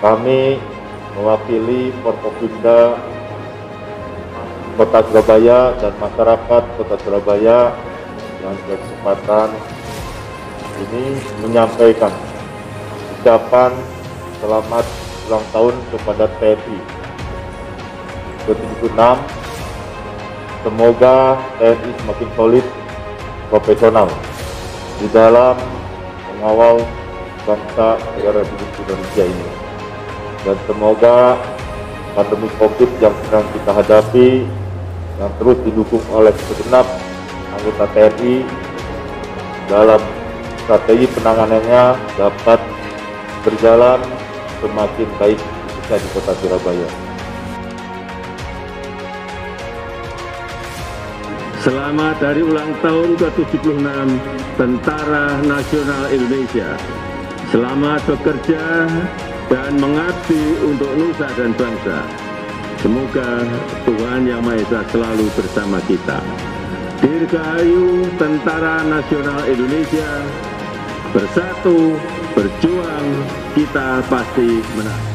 Kami mewakili Forkopimda Kota Surabaya dan masyarakat Kota Surabaya yang berkesempatan ini menyampaikan ucapan selamat ulang tahun kepada TNI ke-76. Semoga TNI semakin solid, profesional di dalam mengawal bangsa negara Republik Indonesia ini. Dan semoga pandemi COVID yang sedang kita hadapi yang terus didukung oleh segenap anggota TNI dalam strategi penanganannya dapat berjalan semakin baik khususnya di Kota Surabaya. Selamat hari ulang tahun ke-76 Tentara Nasional Indonesia. Selamat bekerja dan mengabdi untuk nusa dan bangsa. Semoga Tuhan Yang Maha Esa selalu bersama kita. Dirgahayu Tentara Nasional Indonesia, bersatu, berjuang, kita pasti menang.